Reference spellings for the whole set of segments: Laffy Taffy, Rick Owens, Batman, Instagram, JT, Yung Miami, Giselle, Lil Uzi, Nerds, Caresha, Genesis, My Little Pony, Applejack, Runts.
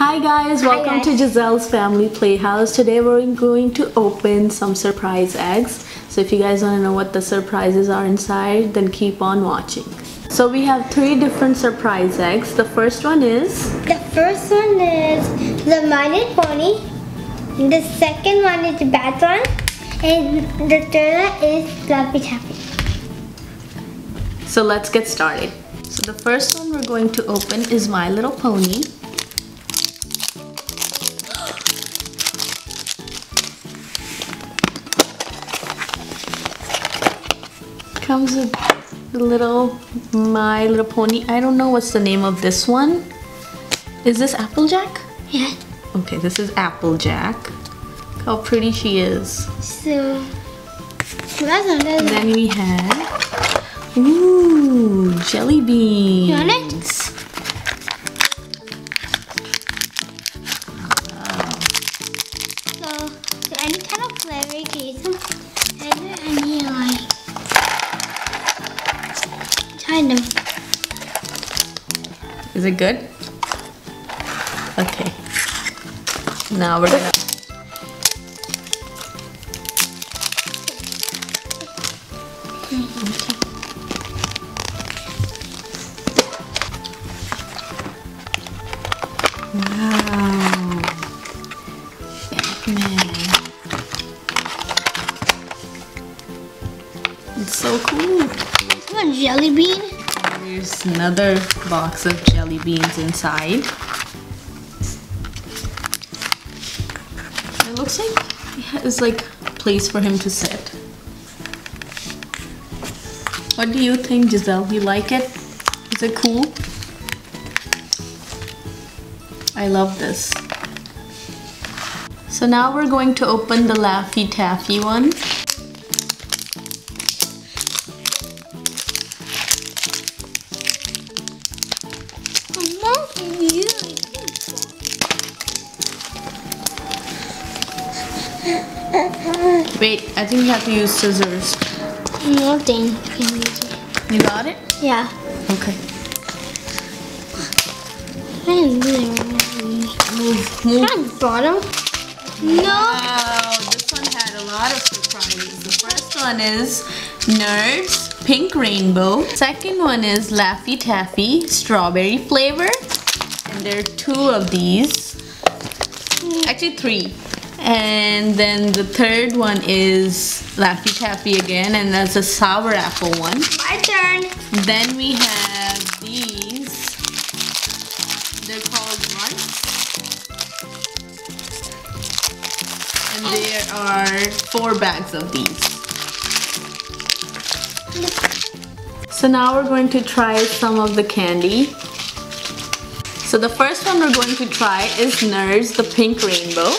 Hi guys, welcome to Giselle's Family Playhouse. Today we're going to open some surprise eggs. So if you guys want to know what the surprises are inside, then keep on watching. So we have three different surprise eggs. The first one is? The first one is the My Little Pony. The second one is Batman. And the third one is Laffy Taffy. So let's get started. So the first one we're going to open is My Little Pony. Comes with the little My Little Pony. I don't know what's the name of this one. Is this Applejack? Yeah. Okay, this is Applejack. Look how pretty she is. So, then we have jelly beans. You want it? Wow. So any kind of flavor you can use them. Any like kind of. Is it good? Okay. Now we're gonna. Okay. Wow, Batman. It's so cool. Is that jelly bean? There's another box of jelly beans inside. It looks like it's like a place for him to sit. What do you think, Giselle? You like it? Is it cool? I love this. So now we're going to open the Laffy Taffy one. Wait, I think you have to use scissors. No, thank you. You got it? Yeah. Okay. Move. Can I bottom? No. Wow, this one had a lot of surprises. The first one is Nerds Pink Rainbow. Second one is Laffy Taffy Strawberry Flavor. And there are two of these. Actually, three. And then the third one is Laffy Taffy again, and that's a sour apple one. My turn! Then we have these. They're called Runts. And there are 4 bags of these. So now we're going to try some of the candy. So the first one we're going to try is Nerds, the Pink Rainbow.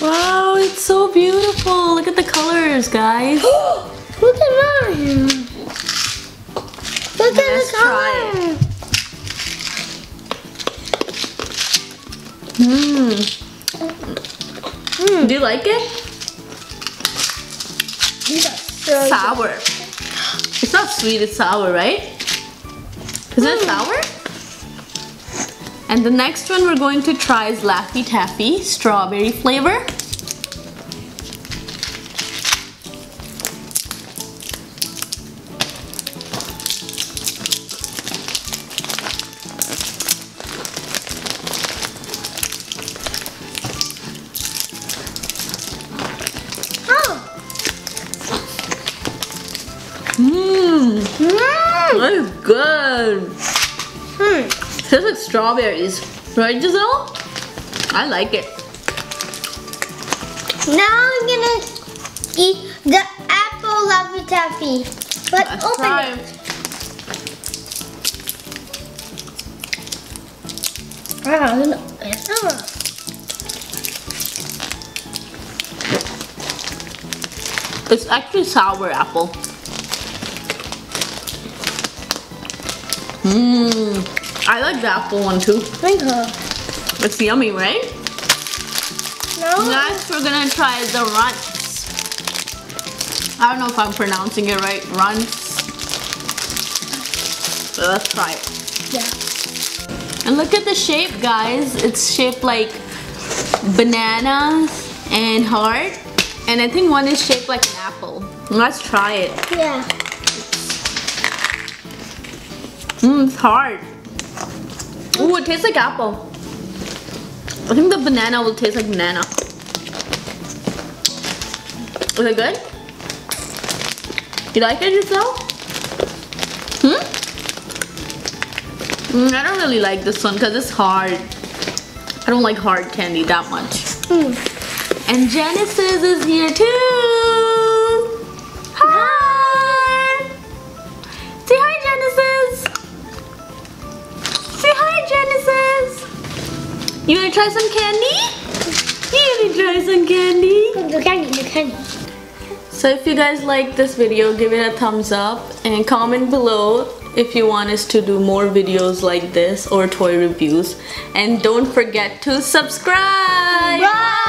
Wow, it's so beautiful. Look at the colors, guys. Look at mine. Look at the color. Do you like it? It's sour. It's not sweet, it's sour, right? Is it sour? And the next one we're going to try is Laffy Taffy Strawberry Flavor. That's good. It tastes like strawberries, right, Giselle? I like it. Now I'm gonna eat the apple Laffy Taffy. Let's open it. It's actually sour apple. I like the apple one too. Thank you. It's yummy, right? No. Next, we're gonna try the Runts. I don't know if I'm pronouncing it right. Runts. So let's try it. Yeah. And look at the shape, guys. It's shaped like bananas and heart. And I think one is shaped like an apple. Let's try it. Yeah. It's hard. Ooh, it tastes like apple. I think the banana will taste like banana. Is it good? You like it, Giselle? I don't really like this one because it's hard. I don't like hard candy that much. And Genesis is here too. Hi. Say hi, Genesis. Say hi, Genesis. You wanna try some candy? So if you guys like this video, give it a thumbs up and comment below if you want us to do more videos like this or toy reviews. And don't forget to subscribe! Bye.